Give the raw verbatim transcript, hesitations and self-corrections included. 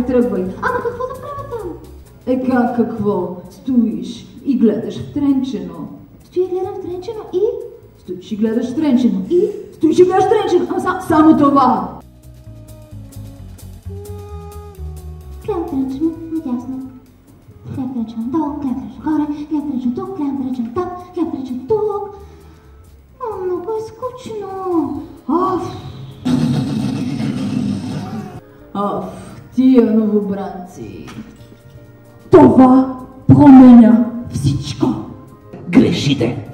не тръгвай. Ама какво да правя там? Е как какво? Стоиш и гледаш втренчено. Стоя и гледам втренчено и... Стоиш и гледаш втренчено и... Стоиш и гледаш втренчено, ама сам, само това! Гледам втренчено, надясно. Гледам втренчено долу, гледам втренчено горе, гледам втренчено тук, гледам втренчено там, гледам втренчено тук. О, много е скучно. Оф! Оф, тия новобранци. Това променя всичко. Грешите.